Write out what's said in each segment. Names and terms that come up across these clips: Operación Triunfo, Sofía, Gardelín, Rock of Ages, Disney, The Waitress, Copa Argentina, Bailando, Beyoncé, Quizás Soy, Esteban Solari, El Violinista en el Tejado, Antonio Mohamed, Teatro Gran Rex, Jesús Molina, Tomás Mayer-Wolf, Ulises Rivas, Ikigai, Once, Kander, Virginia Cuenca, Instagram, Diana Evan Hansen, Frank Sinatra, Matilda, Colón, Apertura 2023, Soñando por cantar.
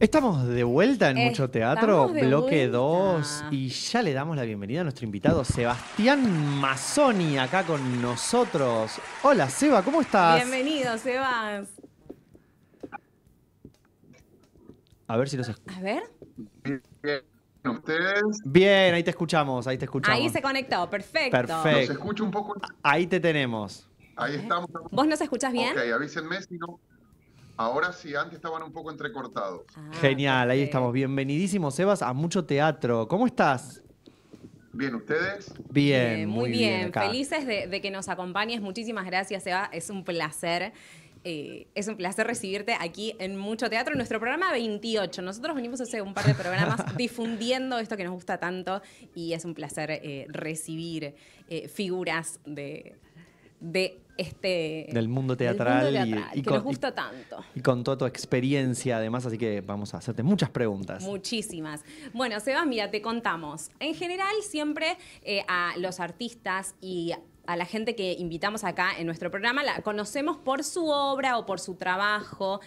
Estamos de vuelta en Mucho Teatro, bloque 2, y ya le damos la bienvenida a nuestro invitado Sebastián Mazzoni, acá con nosotros. Hola Seba, ¿cómo estás? Bienvenido, Sebas. A ver si nos escuchas. A ver. ¿Ustedes? Bien, ahí te escuchamos, ahí te escuchamos. Ahí se conectó, perfecto. Perfecto. Nos escucha un poco. Ahí te tenemos. Ahí estamos. ¿Vos nos escuchás bien? Ok, avísenme si no. Ahora sí, antes estaban un poco entrecortados. Ah, genial, okay. Ahí estamos. Bienvenidísimo, Sebas, a Mucho Teatro. ¿Cómo estás? Bien, ¿ustedes? Bien, muy bien. Felices de que nos acompañes. Muchísimas gracias, Sebas. Es un placer. Recibirte aquí en Mucho Teatro, en nuestro programa 28. Nosotros venimos hace un par de programas difundiendo esto que nos gusta tanto y es un placer recibir figuras del mundo teatral, que nos gusta tanto. Y con toda tu experiencia además, así que vamos a hacerte muchas preguntas. Muchísimas. Bueno, Sebas, mira, te contamos. En general, siempre a los artistas y a la gente que invitamos acá en nuestro programa la conocemos por su obra o por su trabajo.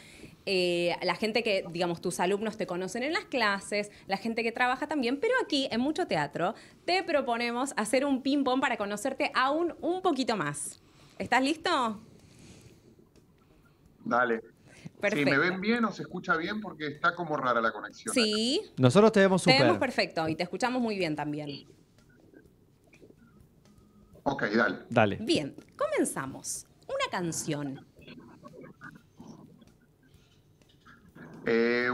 La gente que, digamos, tus alumnos te conocen en las clases, la gente que trabaja también, pero aquí en Mucho Teatro te proponemos hacer un ping-pong para conocerte aún un poquito más. ¿Estás listo? Dale. Perfecto. Sí, ¿me ven bien o se escucha bien? Porque está como rara la conexión. Sí. Acá. Nosotros te vemos súper. Te vemos perfecto y te escuchamos muy bien también. Ok, dale. Dale. Bien, comenzamos. Una canción. The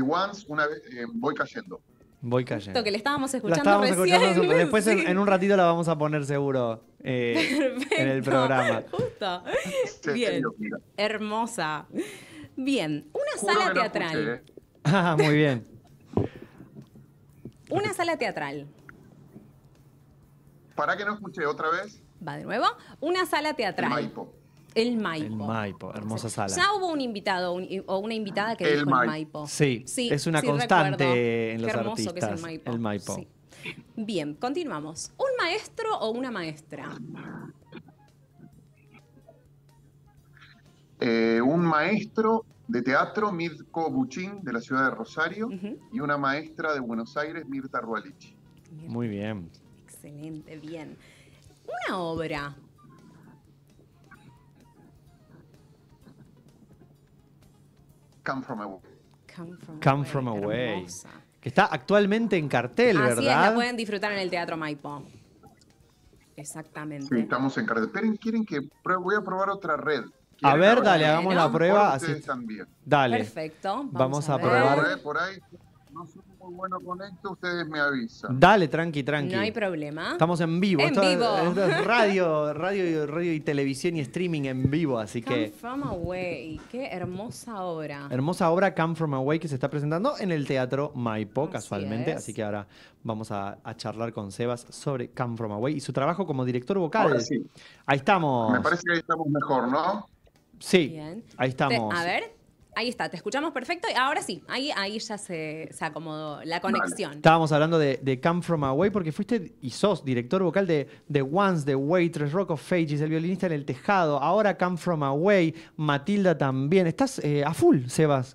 Once, una vez. Voy cayendo. Voy cayendo. Esto que le estábamos escuchando recién. Después en un ratito la vamos a poner seguro en el programa. Justo. Bien. Hermosa. Bien. Una sala teatral. Ah, muy bien. Una sala teatral. Para que no escuché otra vez. Va de nuevo. Una sala teatral. El Maipo. El Maipo. El Maipo, hermosa sala. Ya hubo un invitado o una invitada que dijo el Maipo. Sí, sí, es una constante en los artistas. Qué hermoso que es el Maipo. El Maipo. Sí. Bien, continuamos. ¿Un maestro o una maestra? Un maestro de teatro, Mirko Buchin, de la ciudad de Rosario, y una maestra de Buenos Aires, Mirta Rualich. Muy bien. Excelente, bien. Una obra. Come From Away. Come From Away. Que está actualmente en cartel, ¿verdad? Así es, la pueden disfrutar en el Teatro Maipo. Exactamente. Sí, estamos en cartel. Pero quieren que voy a probar otra red. A ver, dale, hagamos la prueba. Así también. Dale. Perfecto. Vamos a probar. Por ahí, no soy muy bueno con esto, ustedes me avisan. Dale, tranqui, tranqui. No hay problema. Estamos en vivo. En vivo. Esto es radio y televisión y streaming en vivo, así que. Come From Away. Qué hermosa obra. Hermosa obra Come From Away que se está presentando en el Teatro Maipo, casualmente. Así que ahora vamos a charlar con Sebas sobre Come From Away y su trabajo como director vocal. Ahora sí. Ahí estamos. Me parece que ahí estamos mejor, ¿no? Sí, bien. Ahí estamos. A ver, ahí está, te escuchamos perfecto. Ahora sí, ahí ya se acomodó la conexión. Vale. Estábamos hablando de Come From Away porque fuiste y sos director vocal de The Once, The Waitress, Rock of Ages, El Violinista en el Tejado, ahora Come From Away, Matilda también. Estás a full, Sebas.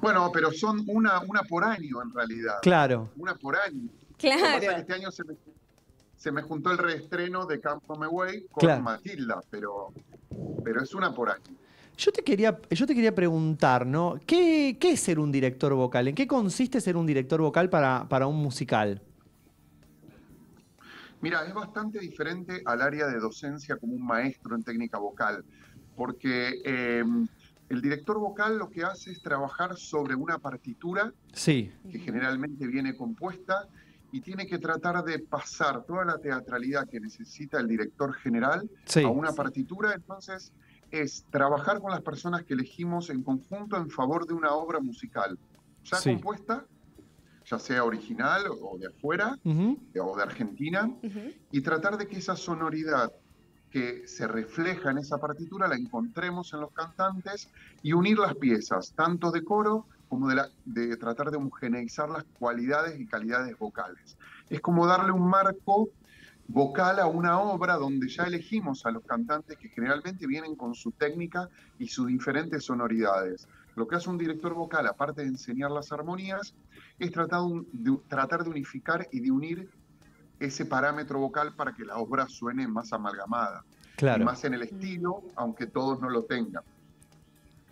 Bueno, pero son una por año en realidad. Claro. Una por año. Claro. Lo que pasa es que este año se me juntó el reestreno de Come From Away con Matilda, pero es una por año. Yo te quería preguntar, ¿no? ¿Qué es ser un director vocal? ¿En qué consiste ser un director vocal para un musical? Mira, es bastante diferente al área de docencia como un maestro en técnica vocal, porque el director vocal lo que hace es trabajar sobre una partitura que generalmente viene compuesta y tiene que tratar de pasar toda la teatralidad que necesita el director general a una partitura. Entonces, es trabajar con las personas que elegimos en conjunto en favor de una obra musical ya compuesta, ya sea original o de afuera, o de Argentina, y tratar de que esa sonoridad que se refleja en esa partitura la encontremos en los cantantes y unir las piezas, tanto de coro como de tratar de homogeneizar las cualidades y calidades vocales. Es como darle un marco vocal a una obra donde ya elegimos a los cantantes que generalmente vienen con su técnica y sus diferentes sonoridades. Lo que hace un director vocal, aparte de enseñar las armonías, es tratar de unificar y de unir ese parámetro vocal para que la obra suene más amalgamada. Claro. Y más en el estilo, aunque todos no lo tengan.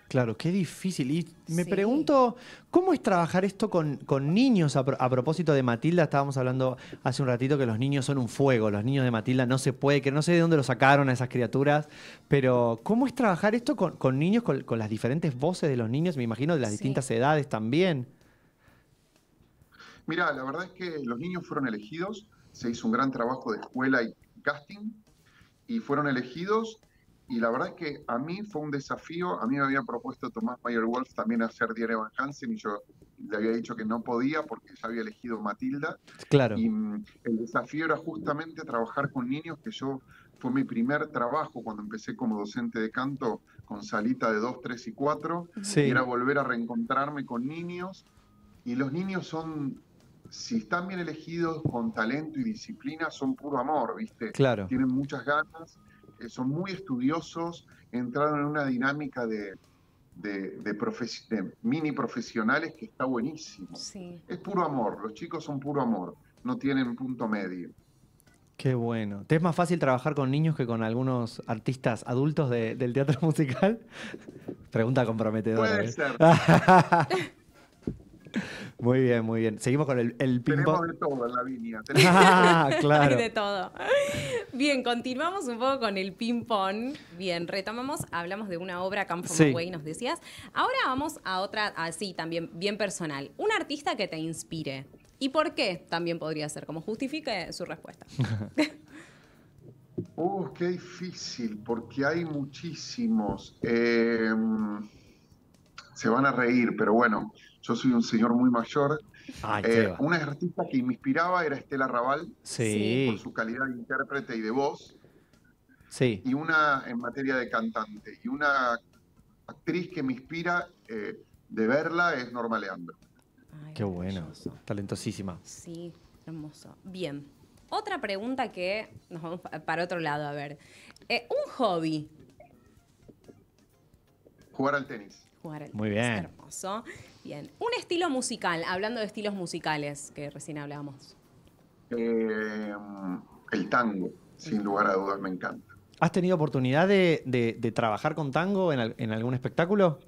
Claro, qué difícil. Y me pregunto, ¿cómo es trabajar esto con niños? A propósito de Matilda, estábamos hablando hace un ratito que los niños son un fuego. Los niños de Matilda no se puede, que no sé de dónde lo sacaron a esas criaturas. Pero, ¿cómo es trabajar esto con niños, con las diferentes voces de los niños? Me imagino de las distintas edades también. Mirá, la verdad es que los niños fueron elegidos. Se hizo un gran trabajo de escuela y casting. Y fueron elegidos. Y la verdad es que a mí fue un desafío. A mí me había propuesto Tomás Mayer-Wolf también hacer Diana Evan Hansen y yo le había dicho que no podía porque ya había elegido Matilda. Claro. Y el desafío era justamente trabajar con niños, que yo fue mi primer trabajo cuando empecé como docente de canto con salita de 2, 3 y 4. Sí. Y era volver a reencontrarme con niños. Y los niños son... si están bien elegidos, con talento y disciplina, son puro amor, ¿viste? Claro. Tienen muchas ganas, son muy estudiosos, entraron en una dinámica de mini profesionales que está buenísimo. Sí. Es puro amor, los chicos son puro amor, no tienen punto medio. Qué bueno. ¿Te es más fácil trabajar con niños que con algunos artistas adultos del teatro musical? Pregunta comprometedora. Puede ser. Muy bien, muy bien. Seguimos con el ping-pong. Tenemos de todo en la línea. Ah, claro. Hay de todo. Bien, continuamos un poco con el ping-pong. Bien, retomamos, hablamos de una obra, Come From Away, nos decías. Ahora vamos a otra, así también, bien personal. Un artista que te inspire. ¿Y por qué? También podría ser, como justifique su respuesta. Qué difícil, porque hay muchísimos. Se van a reír, pero bueno... yo soy un señor muy mayor. Ay, una artista que me inspiraba era Estela Raval, por su calidad de intérprete y de voz. Sí. Y una en materia de cantante. Y una actriz que me inspira de verla es Norma Aleandro. Ay, qué bueno, talentosísima. Sí, hermoso. Bien, otra pregunta que nos vamos para otro lado, a ver. Un hobby. Jugar al tenis. Muy bien. Es hermoso. Bien. Un estilo musical, hablando de estilos musicales que recién hablábamos. El tango, sin lugar a dudas, me encanta. ¿Has tenido oportunidad de trabajar con tango en algún espectáculo?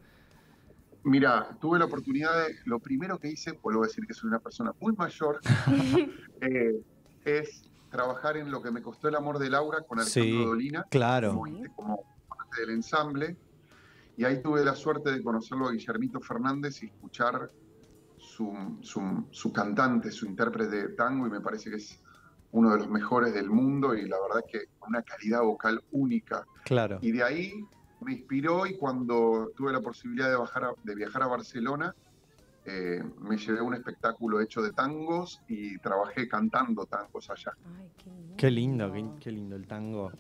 Mira, tuve la oportunidad de... lo primero que hice, vuelvo a decir que soy una persona muy mayor, es trabajar en Lo que me costó el amor de Laura con Alejandro Dolina. Claro. Como parte del ensamble. Y ahí tuve la suerte de conocerlo a Guillermito Fernández y escuchar su cantante, su intérprete de tango, y me parece que es uno de los mejores del mundo y la verdad es que una calidad vocal única. Claro. Y de ahí me inspiró y cuando tuve la posibilidad de viajar a Barcelona, me llevé a un espectáculo hecho de tangos y trabajé cantando tangos allá. Ay, qué lindo, qué lindo el tango.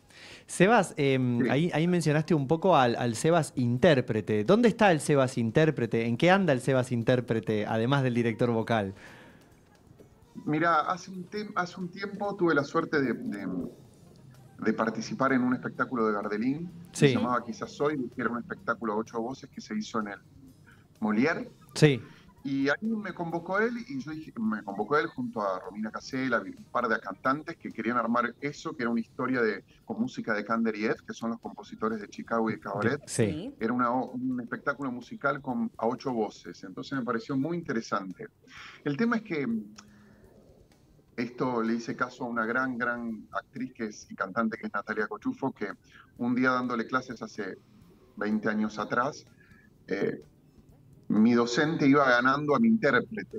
Sebas, ahí mencionaste un poco al Sebas intérprete. ¿Dónde está el Sebas intérprete? ¿En qué anda el Sebas intérprete, además del director vocal? Mirá, hace un tiempo tuve la suerte de participar en un espectáculo de Gardelín. Sí. Se llamaba Quizás Soy, que era un espectáculo a 8 voces que se hizo en el Molière. Sí. Y ahí me convocó él, y yo dije, me convocó él junto a Romina Casella, un par de cantantes que querían armar eso, que era una historia con música de Kander y Ed, que son los compositores de Chicago y de Cabaret. Sí. Era un espectáculo musical a 8 voces, entonces me pareció muy interesante. El tema es que esto le hice caso a una gran actriz y cantante que es Natalia Cuchufo, que un día dándole clases hace 20 años atrás, mi docente iba ganando a mi intérprete.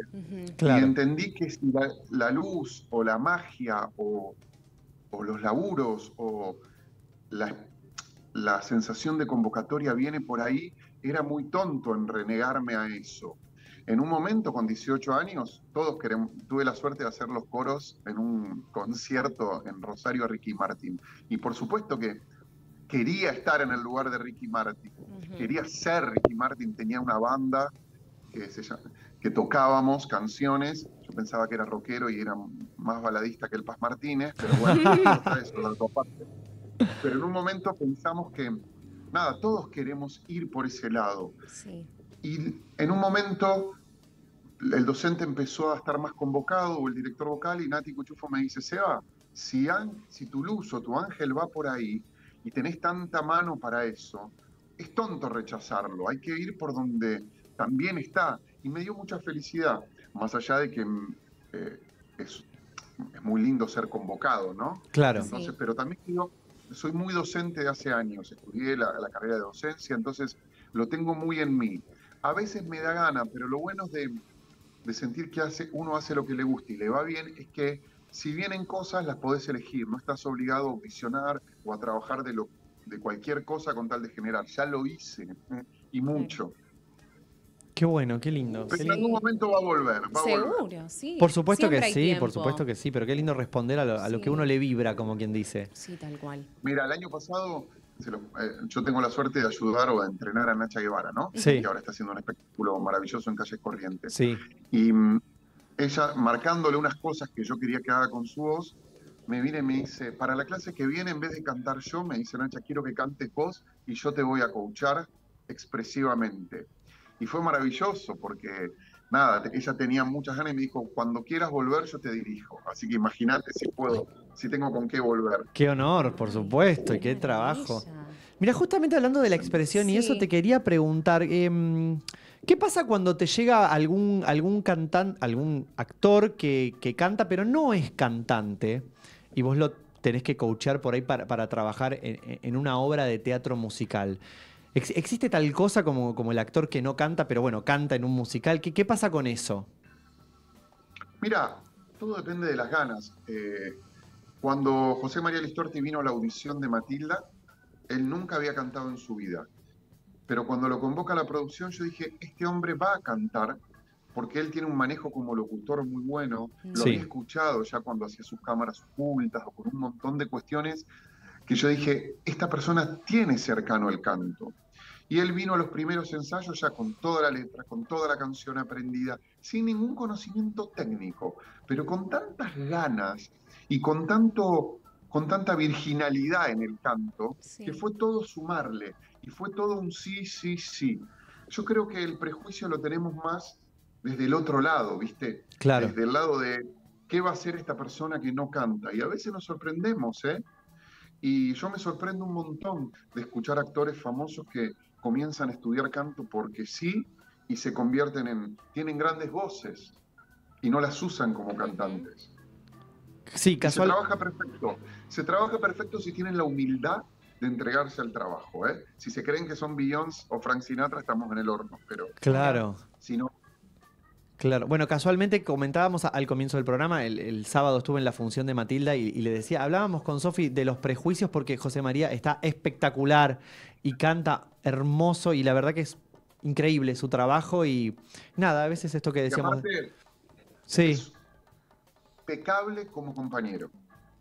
Claro. Y entendí que si la luz o la magia o los laburos o la sensación de convocatoria viene por ahí, era muy tonto en renegarme a eso. En un momento, con 18 años, tuve la suerte de hacer los coros en un concierto en Rosario a Ricky Martín. Y por supuesto que quería estar en el lugar de Ricky Martin, quería ser Ricky Martin, tenía una banda que tocábamos canciones, yo pensaba que era rockero y era más baladista que el Paz Martínez, pero bueno, eso, pero en un momento pensamos que, nada, todos queremos ir por ese lado. Sí. Y en un momento el docente empezó a estar más convocado, o el director vocal, y Nati Cuchufo me dice, Seba, si tu luz o tu ángel va por ahí y tenés tanta mano para eso, es tonto rechazarlo, hay que ir por donde también está. Y me dio mucha felicidad, más allá de que es muy lindo ser convocado, ¿no? Claro. Entonces, sí. Pero también yo soy muy docente de hace años, estudié la carrera de docencia, entonces lo tengo muy en mí. A veces me da gana, pero lo bueno es de sentir que uno hace lo que le gusta y le va bien, es que si vienen cosas las podés elegir, no estás obligado a audicionar o a trabajar de cualquier cosa con tal de generar. Ya lo hice, y mucho. Qué bueno, qué lindo. Pero en algún momento va a volver. Seguro, sí. Por supuesto que sí, por supuesto que sí, pero qué lindo responder a lo que uno le vibra, como quien dice. Sí, tal cual. Mira, el año pasado yo tengo la suerte de ayudar o de entrenar a Nacha Guevara, ¿no? Sí. Que ahora está haciendo un espectáculo maravilloso en Calles Corrientes. Sí. Y ella, marcándole unas cosas que yo quería que haga con su voz, me viene y me dice, para la clase que viene, en vez de cantar yo, me dice, Nacha, quiero que cantes vos y yo te voy a coachar expresivamente. Y fue maravilloso porque, nada, ella tenía muchas ganas y me dijo, cuando quieras volver yo te dirijo. Así que imagínate si tengo con qué volver. Qué honor, por supuesto, y qué trabajo. Mira, justamente hablando de la expresión, sí, y eso te quería preguntar, ¿qué pasa cuando te llega algún actor que canta pero no es cantante y vos lo tenés que coachear por ahí para trabajar en una obra de teatro musical? ¿Existe tal cosa como el actor que no canta, pero bueno, canta en un musical? ¿Qué pasa con eso? Mirá, todo depende de las ganas. Cuando José María Listorti vino a la audición de Matilda, él nunca había cantado en su vida. Pero cuando lo convoca a la producción, yo dije, este hombre va a cantar, porque él tiene un manejo como locutor muy bueno. Lo había escuchado ya cuando hacía sus cámaras ocultas o con un montón de cuestiones, que yo dije, esta persona tiene cercano el canto. Y él vino a los primeros ensayos ya con toda la letra, con toda la canción aprendida, sin ningún conocimiento técnico, pero con tantas ganas y con tanta virginalidad en el canto, que fue todo sumarle, y fue todo un sí, sí, sí. Yo creo que el prejuicio lo tenemos más desde el otro lado, ¿viste? Claro. Desde el lado de, ¿qué va a hacer esta persona que no canta? Y a veces nos sorprendemos, ¿eh? Y yo me sorprendo un montón de escuchar actores famosos que comienzan a estudiar canto porque sí, y se convierten tienen grandes voces y no las usan como cantantes. Sí, casual. Se trabaja perfecto si tienen la humildad de entregarse al trabajo, ¿eh? Si se creen que son Beyoncé o Frank Sinatra, estamos en el horno, pero claro. Si no, claro. Bueno, casualmente comentábamos al comienzo del programa, el sábado estuve en la función de Matilda y le decía, hablábamos con Sofi de los prejuicios porque José María está espectacular y canta hermoso y la verdad que es increíble su trabajo y nada, a veces esto que decíamos. Aparte, sí. Es impecable como compañero.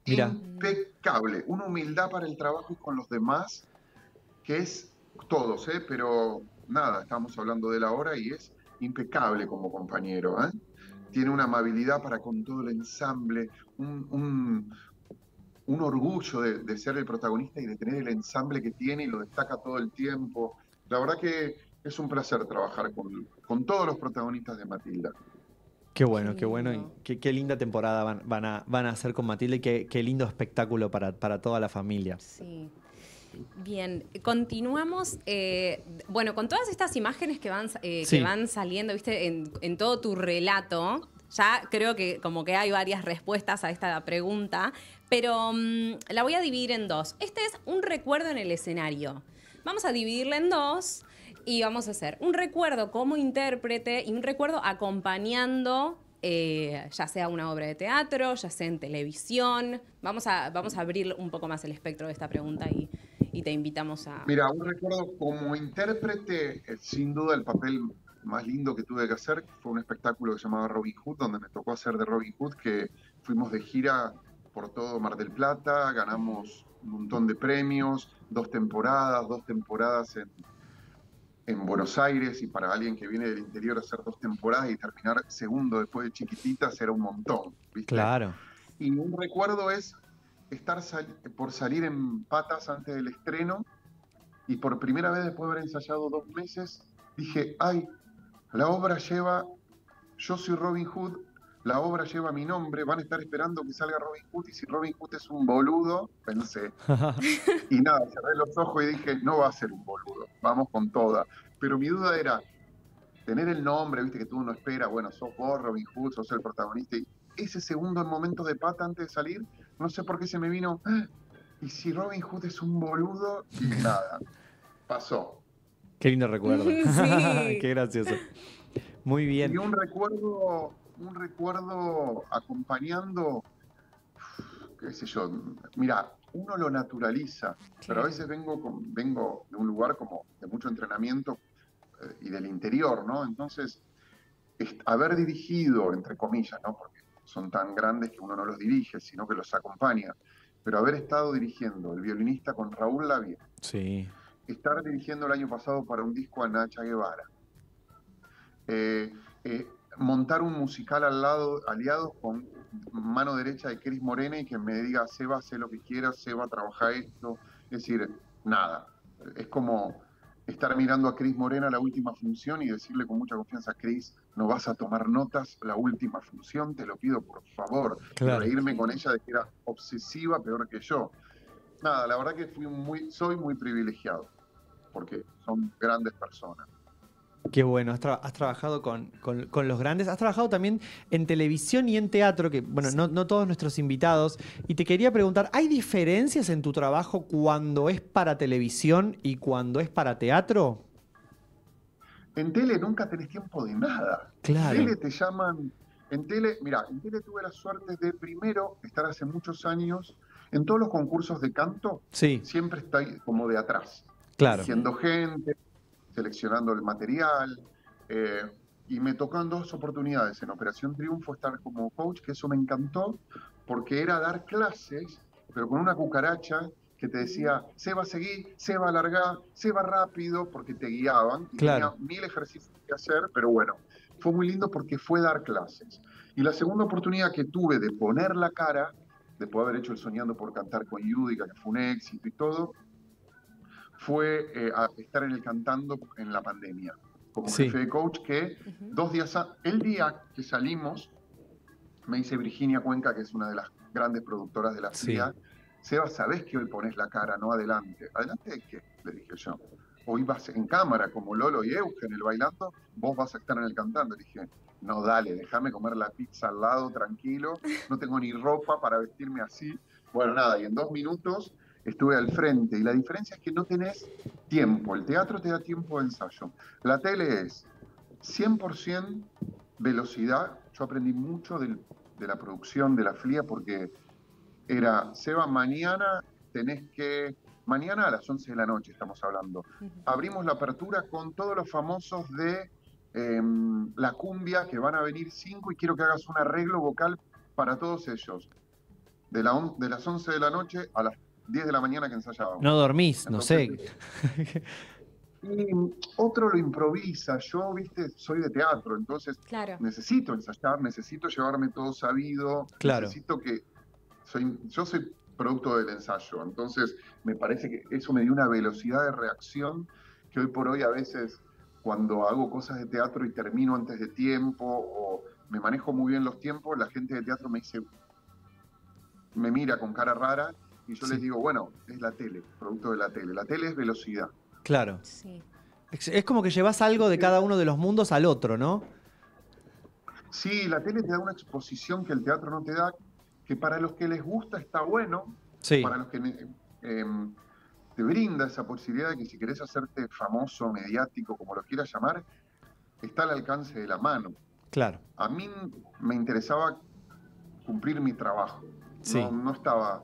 Mira. Impecable. Una humildad para el trabajo y con los demás, que es todos, ¿eh? Pero nada, estamos hablando de él ahora y es impecable como compañero, ¿eh? Tiene una amabilidad para con todo el ensamble, un orgullo de ser el protagonista y de tener el ensamble que tiene y lo destaca todo el tiempo. La verdad que es un placer trabajar con todos los protagonistas de Matilda. Qué bueno, sí, qué bueno. Y qué linda temporada van a hacer con Matilda y qué lindo espectáculo para toda la familia. Sí. Bien, continuamos, bueno, con todas estas imágenes que van saliendo, viste, en todo tu relato, ya creo que como que hay varias respuestas a esta pregunta, pero la voy a dividir en dos. Este es un recuerdo en el escenario. Vamos a dividirla en dos y vamos a hacer un recuerdo como intérprete y un recuerdo acompañando, ya sea una obra de teatro, ya sea en televisión. Vamos a abrir un poco más el espectro de esta pregunta y te invitamos a... Mira, un recuerdo como intérprete, sin duda el papel más lindo que tuve que hacer fue un espectáculo que se llamaba Robin Hood, donde me tocó hacer de Robin Hood, que fuimos de gira por todo Mar del Plata, ganamos un montón de premios, 2 temporadas en en Buenos Aires, y para alguien que viene del interior hacer 2 temporadas y terminar segundo después de Chiquititas era un montón, ¿viste? Claro. Y un recuerdo es estar por salir en patas antes del estreno, y por primera vez después de haber ensayado 2 meses dije, ay, la obra lleva, yo soy Robin Hood, la obra lleva mi nombre, van a estar esperando que salga Robin Hood, y si Robin Hood es un boludo, pensé. Y nada, cerré los ojos y dije, no va a ser un boludo, vamos con toda. Pero mi duda era tener el nombre, viste que tú no esperas, bueno, sos vos Robin Hood, sos el protagonista, y ese segundo en momentos de pata antes de salir, no sé por qué se me vino, y si Robin Hood es un boludo, y nada, pasó. Qué lindo recuerdo, sí. Qué gracioso. Muy bien. Y un recuerdo acompañando, qué sé yo, mira, uno lo naturaliza, sí, pero a veces vengo de un lugar como de mucho entrenamiento y del interior, ¿no? Entonces, haber dirigido, entre comillas, ¿no? Porque son tan grandes que uno no los dirige, sino que los acompaña, pero haber estado dirigiendo El Violinista con Raúl Lavie, sí, estar dirigiendo el año pasado para un disco a Nacha Guevara, montar un musical al lado, aliados con mano derecha de Cris Morena, y que me diga, Seba, haz lo que quieras, Seba, trabaja esto. Es decir, nada. Es como estar mirando a Cris Morena la última función y decirle con mucha confianza, Cris, no vas a tomar notas la última función, te lo pido por favor. Claro. Reírme con ella de que era obsesiva, peor que yo. Nada, la verdad que soy muy privilegiado, porque son grandes personas. Qué bueno, has trabajado con los grandes, has trabajado también en televisión y en teatro, que bueno, sí, no todos nuestros invitados, y te quería preguntar, ¿hay diferencias en tu trabajo cuando es para televisión y cuando es para teatro? En tele nunca tenés tiempo de nada. Claro. En tele te llaman, en tele tuve la suerte de primero estar hace muchos años en todos los concursos de canto, sí, siempre estoy como de atrás, claro, siendo gente, seleccionando el material, y me tocó en 2 oportunidades, en Operación Triunfo estar como coach, que eso me encantó, porque era dar clases, pero con una cucaracha que te decía, se va a seguir, se va a alargar, se va rápido, porque te guiaban, y claro, tenía 1000 ejercicios que hacer, pero bueno, fue muy lindo porque fue dar clases. Y la segunda oportunidad que tuve de poner la cara, después de haber hecho el Soñando por Cantar con Yudica, que fue un éxito y todo, fue a estar en el Cantando en la pandemia, como sí, jefe de coach, que uh-huh, 2 días, el día que salimos, me dice Virginia Cuenca, que es una de las grandes productoras de la FIA, sí, Seba, ¿sabés que hoy ponés la cara, no adelante? ¿Adelante de qué? Le dije yo. Hoy vas en cámara, como Lolo y Eugen, el Bailando, vos vas a estar en el Cantando. Le dije, no, dale, déjame comer la pizza al lado, tranquilo, no tengo ni ropa para vestirme así. Bueno, nada, y en 2 minutos... estuve al frente, y la diferencia es que no tenés tiempo. El teatro te da tiempo de ensayo. La tele es 100% velocidad. Yo aprendí mucho de la producción de la FLIA, porque era, Seba, mañana tenés que... Mañana a las 11 de la noche estamos hablando. Abrimos la apertura con todos los famosos de la cumbia, que van a venir 5, y quiero que hagas un arreglo vocal para todos ellos. De las 11 de la noche a las 10 de la mañana que ensayábamos. No dormís, entonces, no sé. Y otro lo improvisa. Yo, viste, soy de teatro, entonces claro, necesito ensayar, necesito llevarme todo sabido. Claro. Necesito que... yo soy producto del ensayo, entonces me parece que eso me dio una velocidad de reacción que hoy por hoy a veces cuando hago cosas de teatro y termino antes de tiempo o me manejo muy bien los tiempos, la gente de teatro me dice... me mira con cara rara. Y yo sí, les digo, bueno, es la tele, producto de la tele. La tele es velocidad. Claro. Sí. Es como que llevas algo de cada uno de los mundos al otro, ¿no? Sí, la tele te da una exposición que el teatro no te da, que para los que les gusta está bueno, sí, para los que te brinda esa posibilidad de que si querés hacerte famoso, mediático, como lo quieras llamar, está al alcance de la mano. Claro. A mí me interesaba cumplir mi trabajo. Sí. No estaba...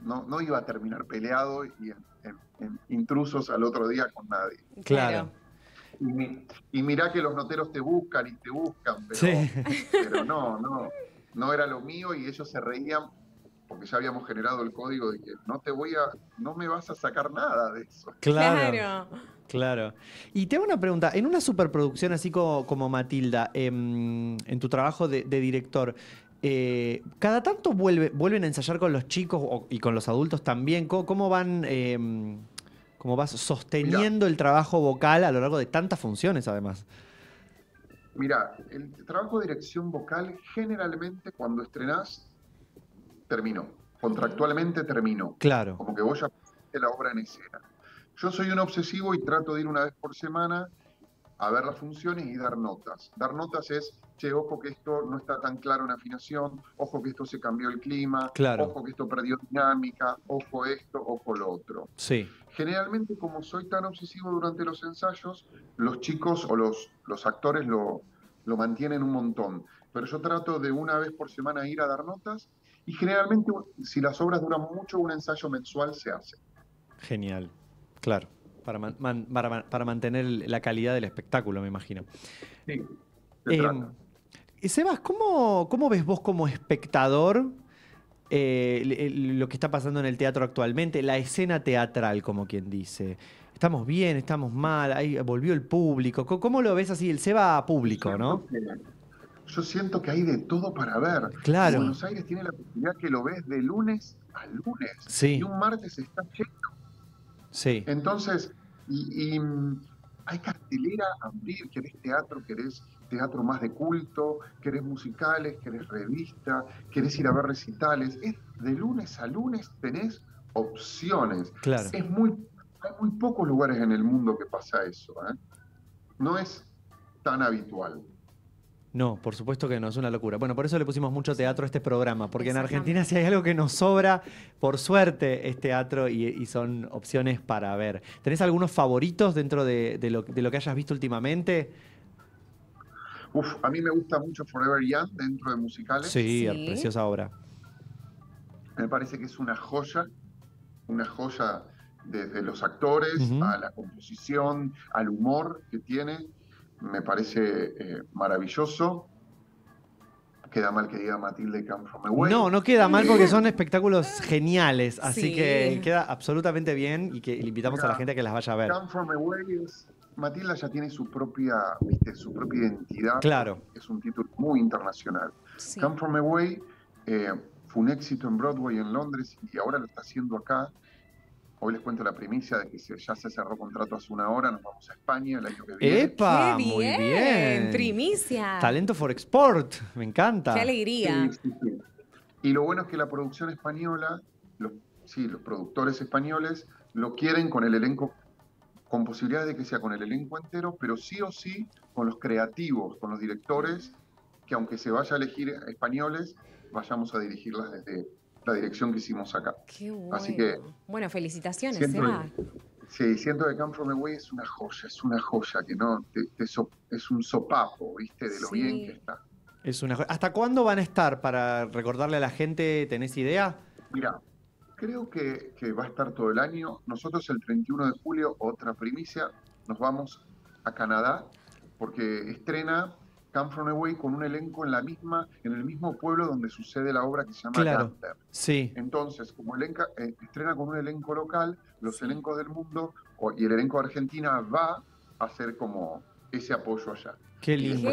No iba a terminar peleado y en intrusos al otro día con nadie. Claro. Y mirá que los noteros te buscan, pero, sí, pero no era lo mío, y ellos se reían porque ya habíamos generado el código de que no me vas a sacar nada de eso. Claro, claro. Y te hago una pregunta, en una superproducción así como Matilda, en tu trabajo de director, ¿cada tanto vuelven a ensayar con los chicos y con los adultos también? ¿Cómo vas sosteniendo el trabajo vocal a lo largo de tantas funciones además? Mira, el trabajo de dirección vocal generalmente cuando estrenás terminó, contractualmente terminó. Claro. Como que vos ya pusiste la obra en escena. Yo soy un obsesivo y trato de ir una vez por semana a ver las funciones y dar notas. Dar notas es, che, ojo que esto no está tan claro en afinación, ojo que esto se cambió el clima, claro, ojo que esto perdió dinámica, ojo esto, ojo lo otro. Sí. Generalmente, como soy tan obsesivo durante los ensayos, los chicos o los actores lo mantienen un montón. Pero yo trato de una vez por semana ir a dar notas y generalmente, si las obras duran mucho, un ensayo mensual se hace. Genial, claro. Para mantener la calidad del espectáculo, me imagino. Sí, se trata. Sebas, ¿cómo ves vos como espectador lo que está pasando en el teatro actualmente? La escena teatral, como quien dice. ¿Estamos bien? ¿Estamos mal? Ahí volvió el público. ¿Cómo lo ves así? El Seba público, ¿no? Yo siento que hay de todo para ver. Claro. Buenos Aires tiene la posibilidad que lo ves de lunes a lunes. Sí. Y un martes está lleno. Sí. Entonces, y hay cartelera a abrir, querés teatro más de culto, querés musicales, querés revista, querés ir a ver recitales. De lunes a lunes tenés opciones. Claro. Hay muy pocos lugares en el mundo que pasa eso, ¿eh? No es tan habitual. No, por supuesto que no, es una locura. Bueno, por eso le pusimos mucho teatro a este programa, porque en Argentina si hay algo que nos sobra, por suerte, es teatro y son opciones para ver. ¿Tenés algunos favoritos dentro de lo que hayas visto últimamente? Uf, a mí me gusta mucho Forever Young dentro de musicales. Sí, sí. Preciosa obra. Me parece que es una joya desde los actores, a la composición, al humor que tiene. Me parece maravilloso. Queda mal que diga Matilda y Come From Away. No, no queda mal porque son espectáculos geniales. Así que queda absolutamente bien y que le invitamos a la gente a que las vaya a ver. Come From Away es... Matilda ya tiene su propia identidad. Claro. Es un título muy internacional. Sí. Come From Away fue un éxito en Broadway en Londres y ahora lo está haciendo acá. Hoy les cuento la primicia de que ya se cerró contrato hace una hora, nos vamos a España el año que viene. ¡Epa! Muy bien. Primicia. Talento for export, me encanta. ¡Qué alegría! Sí, sí, sí. Y lo bueno es que la producción española, los productores españoles lo quieren con el elenco, con posibilidades de que sea con el elenco entero, pero sí o sí con los creativos, con los directores, que aunque se vaya a elegir españoles, vayamos a dirigirlas desde la dirección que hicimos acá. Qué bueno. Así que, bueno, felicitaciones, Seba. Sí, siento que Come From Away es una joya que no es un sopapo, ¿viste? De lo bien que está. Es una joya. ¿Hasta cuándo van a estar? Para recordarle a la gente, ¿tenés idea? Mira, creo que va a estar todo el año. Nosotros el 31 de julio, otra primicia, nos vamos a Canadá porque estrena Come From Away con un elenco en el mismo pueblo donde sucede la obra que se llama Kander. Sí. Entonces, como estrena con un elenco local, los elencos del mundo y el elenco de Argentina va a hacer como ese apoyo allá. Qué lindo.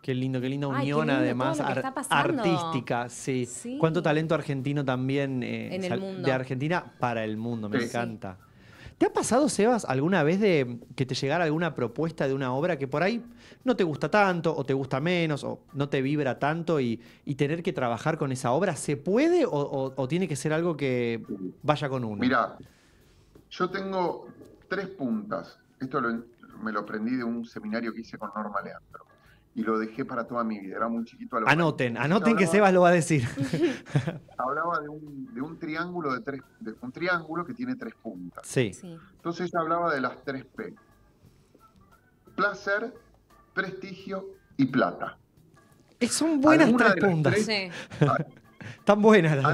Qué lindo, qué linda unión. Ay, qué lindo, además artística. Sí. Sí. Cuánto talento argentino también de Argentina para el mundo, me encanta. ¿Te ha pasado, Sebas, alguna vez de que te llegara alguna propuesta de una obra que por ahí no te gusta tanto o te gusta menos o no te vibra tanto y tener que trabajar con esa obra? ¿Se puede o tiene que ser algo que vaya con uno? Mira, yo tengo tres puntas. Esto me lo aprendí de un seminario que hice con Norma Aleandro y lo dejé para toda mi vida. Era muy chiquito. Anoten que Sebas lo va a decir. Hablaba de un triángulo un triángulo que tiene tres puntas. Sí. Sí. Entonces ella hablaba de las 3 P: placer, prestigio y plata. Son buenas tres puntas. Sí. Tan buenas las.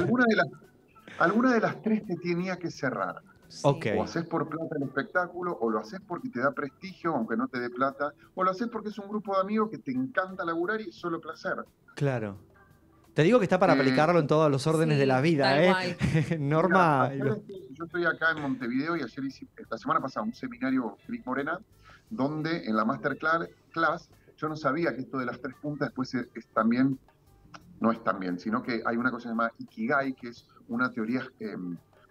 Alguna de las tres te tenía que cerrar. Sí. Okay. O haces por plata el espectáculo, o lo haces porque te da prestigio, aunque no te dé plata, o lo haces porque es un grupo de amigos que te encanta laburar y es solo placer. Claro. Te digo que está para aplicarlo en todos los órdenes de la vida, Norma. Mira, yo estoy acá en Montevideo y ayer hice, la semana pasada, un seminario Cris Morena, donde en la masterclass yo no sabía que esto de las tres puntas después es también, no es tan bien, sino que hay una cosa llamada Ikigai, que es una teoría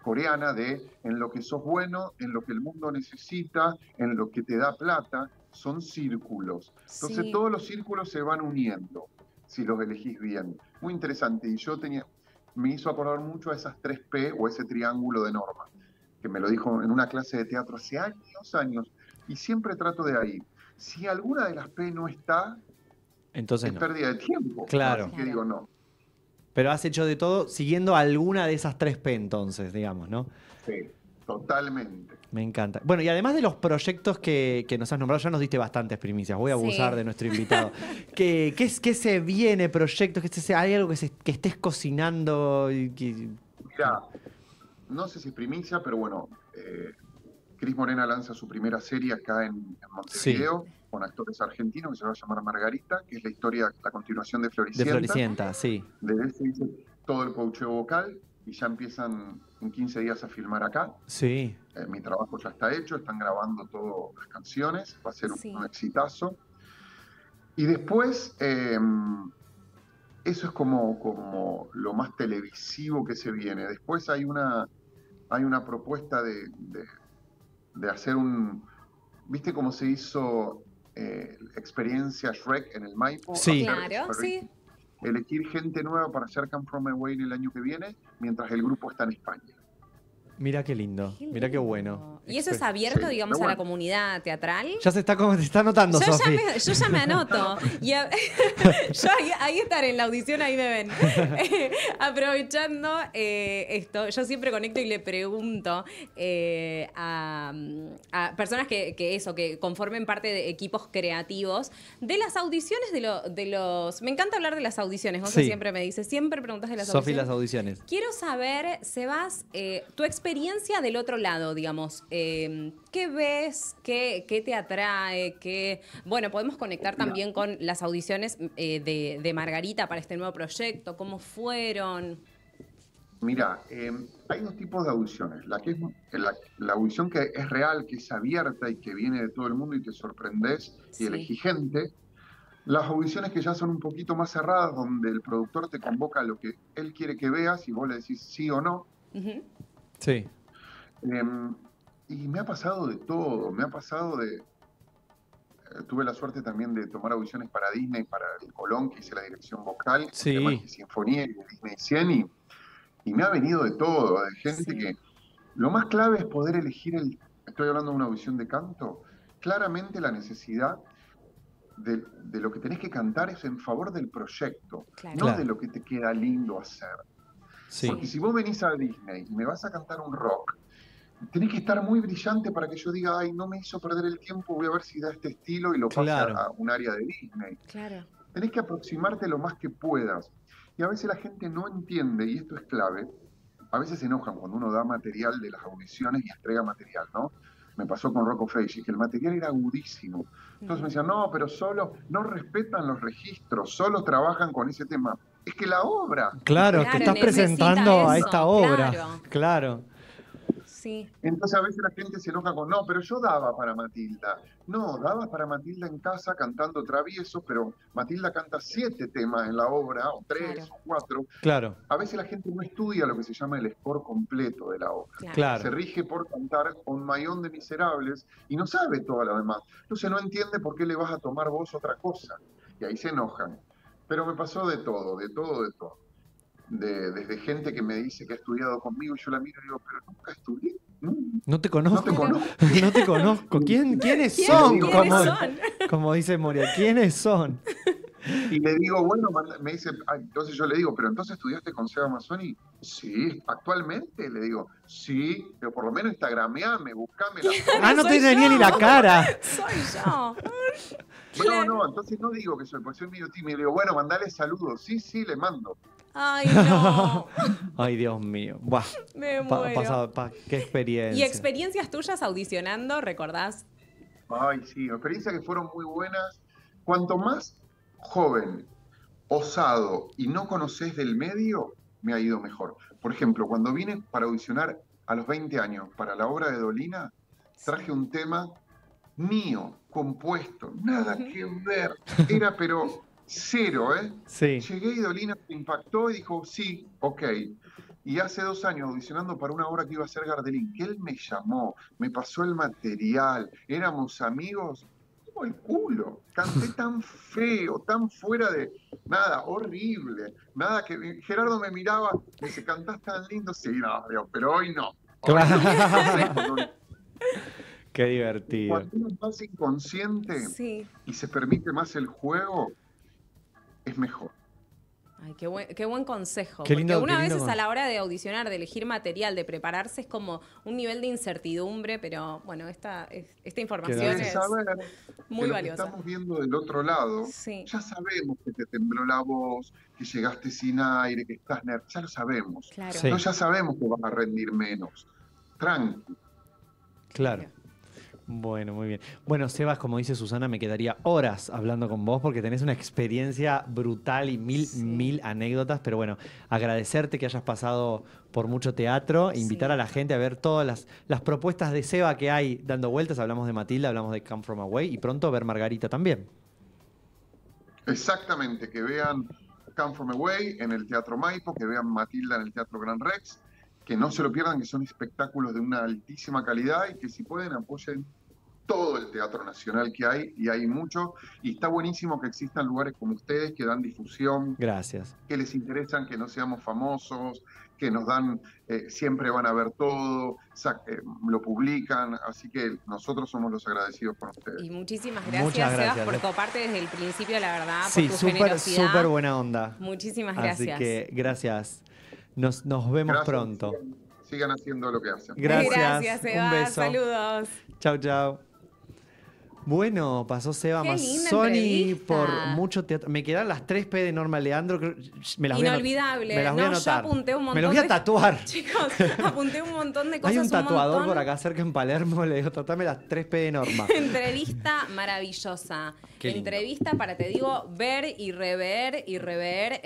coreana de en lo que sos bueno, en lo que el mundo necesita, en lo que te da plata, son círculos. Entonces todos los círculos se van uniendo, si los elegís bien. Muy interesante, y yo tenía, me hizo acordar mucho a esas 3P o ese triángulo de Norma, que me lo dijo en una clase de teatro hace años, y siempre trato de ahí. Si alguna de las P no está, entonces es pérdida de tiempo. Claro. Así que digo no. Pero has hecho de todo siguiendo alguna de esas 3P entonces, digamos, ¿no? Sí, totalmente. Me encanta. Bueno, y además de los proyectos que nos has nombrado, ya nos diste bastantes primicias. Voy a abusar de nuestro invitado. ¿Qué se viene, proyectos? ¿Hay algo que estés cocinando? Mirá, no sé si es primicia, pero bueno, Cris Morena lanza su primera serie acá en Montevideo. Sí. Con actores argentinos, que se va a llamar Margarita, que es la historia, la continuación de Floricienta. De Floricienta, sí. Desde ese hice todo el coacheo vocal y ya empiezan en 15 días a filmar acá. Sí. Mi trabajo ya está hecho, están grabando todas las canciones, va a ser un exitazo. Y después, eso es como lo más televisivo que se viene. Después hay una propuesta de hacer un... ¿Viste cómo se hizo... experiencia Shrek en el Maipo? Sí, claro, sí. Elegir gente nueva para hacer Come From Away en el año que viene, mientras el grupo está en España. Mira qué lindo, mira qué bueno. ¿Y eso es abierto, digamos, a la comunidad teatral? Ya se está anotando, Sofía. Yo ya me anoto. Y yo ahí estaré en la audición, ahí me ven. Aprovechando esto, yo siempre conecto y le pregunto a personas que conformen parte de equipos creativos, de las audiciones, de los... Me encanta hablar de las audiciones, vos siempre me dices, siempre preguntas de las audiciones. Sofía, las audiciones. Quiero saber, Sebas, tu experiencia del otro lado, digamos, ¿qué ves? ¿Qué te atrae? Bueno, podemos conectar también con las audiciones de Margarita para este nuevo proyecto. ¿Cómo fueron? Mira, hay dos tipos de audiciones. La audición que es real, que es abierta y que viene de todo el mundo y te sorprendés y elegís gente. Las audiciones que ya son un poquito más cerradas, donde el productor te convoca a lo que él quiere que veas y vos le decís sí o no. Sí. Y me ha pasado de todo, me ha pasado de... Tuve la suerte también de tomar audiciones para Disney, para el Colón, que hice la dirección vocal, de Sinfonía y de Disney 100, y me ha venido de todo, de gente que... Lo más clave es poder elegir el... Estoy hablando de una audición de canto. Claramente la necesidad de lo que tenés que cantar es en favor del proyecto, no de lo que te queda lindo hacer. Sí. Porque si vos venís a Disney y me vas a cantar un rock, tenés que estar muy brillante para que yo diga, ay, no me hizo perder el tiempo, voy a ver si da este estilo y lo pasa a un área de Disney. Claro. Tenés que aproximarte lo más que puedas. Y a veces la gente no entiende, y esto es clave, a veces se enojan cuando uno da material de las audiciones y entrega material, ¿no? Me pasó con Rock of Ages, que el material era agudísimo. Entonces me decían, no, pero solo no respetan los registros, solo trabajan con ese tema. Es que la obra... Claro, te estás presentando a esta obra. Claro. Sí. Entonces a veces la gente se enoja con, no, pero yo daba para Matilda. No, dabas para Matilda en casa cantando traviesos, pero Matilda canta 7 temas en la obra, o 3, o 4. Claro. A veces la gente no estudia lo que se llama el score completo de la obra. Claro. Se rige por cantar Un Mayón de Miserables y no sabe todo lo demás. Entonces no entiende por qué le vas a tomar vos otra cosa. Y ahí se enojan. Pero me pasó de todo, de todo, de todo. Desde gente que me dice que ha estudiado conmigo, yo la miro y digo, pero nunca estudié. No te conozco. No te conozco. ¿Quiénes son? Como dice Moria, ¿quiénes son? Y le digo, bueno, me dice, entonces yo le digo, pero entonces estudiaste con Seba Mazzoni. Sí, actualmente le digo, sí, pero por lo menos instagrameame, buscame la... no te tenía ni la cara. Soy yo. Bueno, no, entonces no digo que soy, porque soy medio tímido. Le digo, bueno, mandale saludos. Sí, sí, le mando. Ay, no. Ay, Dios mío. Buah. Me muero. Qué experiencia. ¿Y experiencias tuyas audicionando, recordás? Ay, sí, experiencias que fueron muy buenas. Cuanto más joven osado y no conocés del medio, me ha ido mejor. Por ejemplo, cuando vine para audicionar a los 20 años para la obra de Dolina, traje un tema mío, compuesto, nada que ver, era pero cero, ¿eh? Sí. Llegué y Dolina me impactó y dijo, sí, ok. Y hace 2 años audicionando para una obra que iba a hacer Gardelín, que él me llamó, me pasó el material, éramos amigos, como el culo, canté tan feo, tan fuera de nada, horrible, nada que... Gerardo me miraba, me dice, cantás tan lindo, sí, no, pero hoy no. Hoy no. Qué divertido. Cuando uno es más inconsciente y se permite más el juego, es mejor. Ay, qué buen consejo. Qué lindo, porque una vez a la hora de audicionar, de elegir material, de prepararse, es como un nivel de incertidumbre, pero bueno, esta información es muy valiosa. Estamos viendo del otro lado, ya sabemos que te tembló la voz, que llegaste sin aire, que estás nervioso, ya lo sabemos. Claro. Sí. Entonces ya sabemos que vas a rendir menos. Tranquilo. Claro. Bueno, muy bien. Bueno, Sebas, como dice Susana, me quedaría horas hablando con vos porque tenés una experiencia brutal y mil anécdotas, pero bueno, agradecerte que hayas pasado por Mucho Teatro, invitar a la gente a ver todas las propuestas de Seba que hay dando vueltas. Hablamos de Matilda, hablamos de Come From Away y pronto ver Margarita también. Exactamente, que vean Come From Away en el Teatro Maipo, que vean Matilda en el Teatro Gran Rex, que no se lo pierdan, que son espectáculos de una altísima calidad y que si pueden apoyen todo el teatro nacional que hay, y hay mucho, y está buenísimo que existan lugares como ustedes que dan difusión, que les interesan, que no seamos famosos, que nos dan, siempre van a ver todo, lo publican, así que nosotros somos los agradecidos por ustedes. Y muchísimas gracias, Sebas, por coparte desde el principio, la verdad, por tu generosidad. Sí, súper buena onda. Muchísimas gracias. Así que, gracias. Nos vemos pronto. Sigan haciendo lo que hacen. Gracias, Seba. Un beso. Saludos. Chau, chau. Bueno, pasó Seba Mazzoni por Mucho Teatro. Me quedan las 3P de Norma Aleandro. Inolvidable. Yo apunté un montón. Me los voy a tatuar. Chicos, apunté un montón de cosas. Hay un tatuador por acá cerca en Palermo. Le digo, tratame las 3P de Norma. Entrevista maravillosa. Entrevista para, te digo, ver y rever y rever.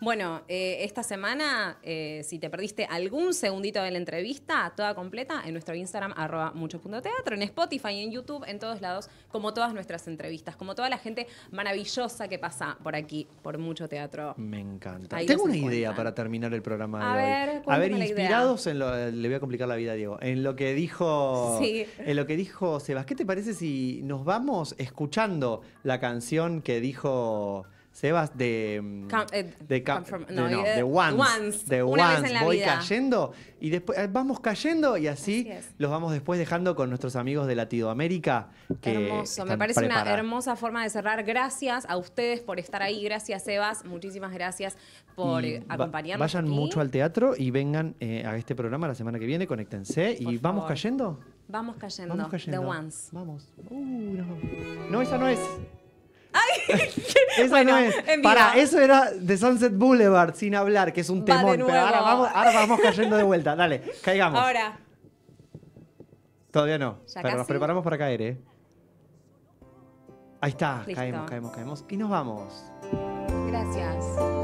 Bueno, esta semana, si te perdiste algún segundito de la entrevista, toda completa, en nuestro Instagram, @mucho.teatro, en Spotify, en YouTube, en todos lados, como todas nuestras entrevistas, como toda la gente maravillosa que pasa por aquí, por Mucho Teatro. Me encanta. Ahí tengo una idea para terminar el programa de hoy. A ver, inspirados en le voy a complicar la vida a Diego, en lo que dijo, en lo que dijo Sebas. ¿Qué te parece si nos vamos escuchando la canción que dijo Sebas de Once, voy cayendo, y después vamos cayendo, y así los vamos después dejando con nuestros amigos de Latinoamérica. Hermoso, me parece una hermosa forma de cerrar. Gracias a ustedes por estar ahí, gracias, Sebas, muchísimas gracias por acompañarnos. Vayan aquí mucho al teatro y vengan a este programa la semana que viene, conéctense por favor. ¿Vamos cayendo? Vamos cayendo. Vamos cayendo. The Once. Vamos. No, esa no es. Ay, esa no es. Para, eso era de Sunset Boulevard, Sin Hablar, que es un temón. Pero ahora vamos cayendo de vuelta. Dale, caigamos. Ahora. Todavía no. Ya, pero nos preparamos para caer, ¿eh? Ahí está. Listo. Caemos. Y nos vamos. Gracias.